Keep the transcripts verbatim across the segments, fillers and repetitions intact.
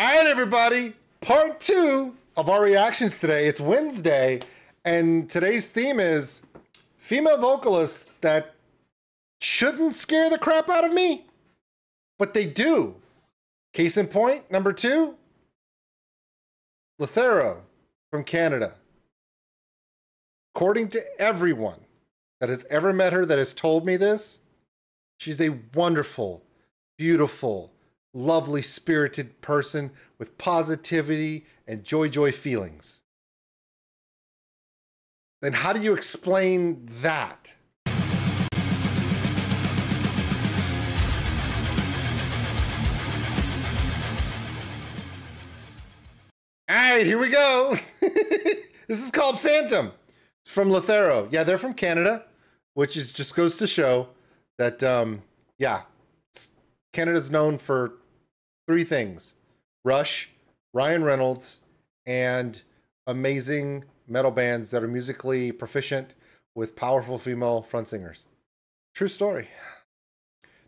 All right, everybody, part two of our reactions today. It's Wednesday, and today's theme is female vocalists that shouldn't scare the crap out of me, but they do. Case in point, number two, Lutharo from Canada. According to everyone that has ever met her that has told me this, she's a wonderful, beautiful, lovely, spirited person with positivity and joy, joy feelings. Then how do you explain that? All right, here we go. This is called Phantom. It's from Lutharo. Yeah, they're from Canada, which is just goes to show that, um, yeah, Canada's known for three things: Rush, Ryan Reynolds, and amazing metal bands that are musically proficient with powerful female front singers. True story.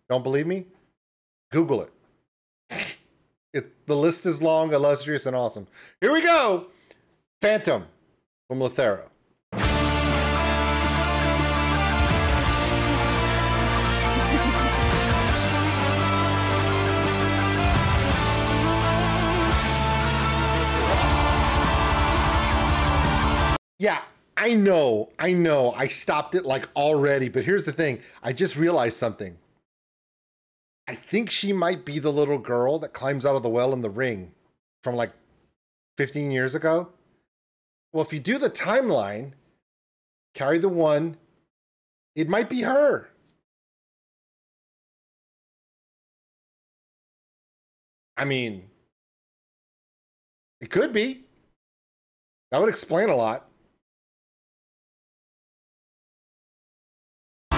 Don't believe me? Google it. It the list is long, illustrious, and awesome. Here we go. Phantom from Lutharo. Yeah, I know, I know. I stopped it like already, but here's the thing. I just realized something. I think she might be the little girl that climbs out of the well in The Ring from like fifteen years ago. Well, if you do the timeline, carry the one, it might be her. I mean, it could be. That would explain a lot. You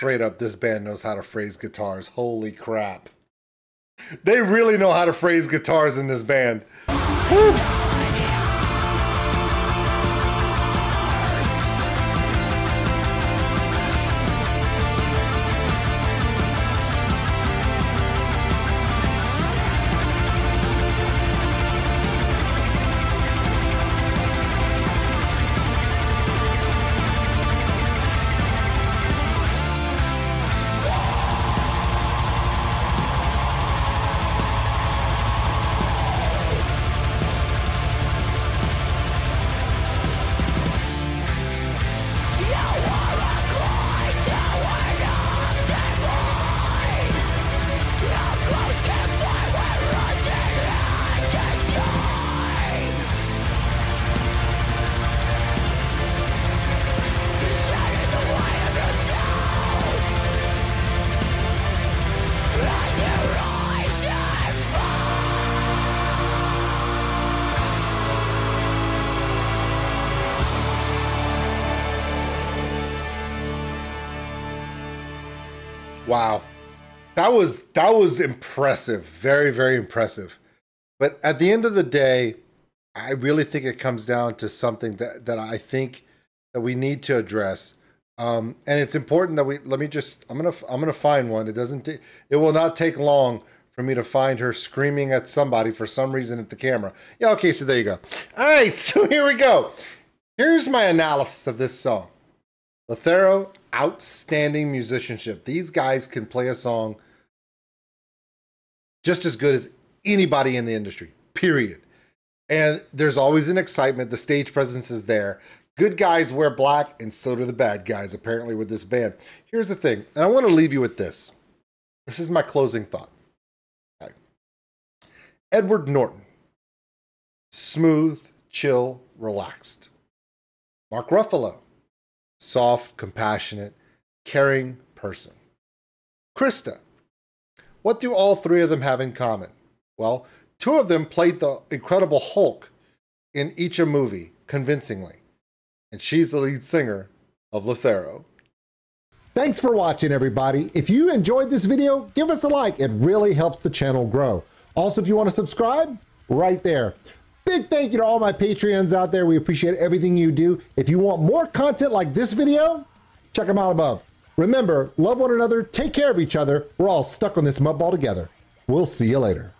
straight up, this band knows how to phrase guitars. Holy crap. They really know how to phrase guitars in this band. Woo! Wow, that was that was impressive. Very, very impressive. But at the end of the day, I really think it comes down to something that, that I think that we need to address. Um, and it's important that we, let me just, I'm gonna I'm gonna find one. It doesn't it will not take long for me to find her screaming at somebody for some reason at the camera. Yeah, okay, so there you go. All right, so here we go. Here's my analysis of this song. Lutharo, outstanding musicianship. These guys can play a song just as good as anybody in the industry, period. And there's always an excitement. The stage presence is there. Good guys wear black, and so do the bad guys, apparently, with this band. Here's the thing, and I want to leave you with this. This is my closing thought. Okay. Edward Norton, smooth, chill, relaxed. Mark Ruffalo, soft, compassionate, caring person. Krista. What do all three of them have in common? Well, two of them played the Incredible Hulk in each a movie convincingly. And she's the lead singer of Lutharo. Thanks for watching, everybody. If you enjoyed this video, give us a like. It really helps the channel grow. Also, if you want to subscribe, right there. Big thank you to all my Patreons out there. We appreciate everything you do. If you want more content like this video, check them out above. Remember, love one another, take care of each other. We're all stuck on this mud ball together. We'll see you later.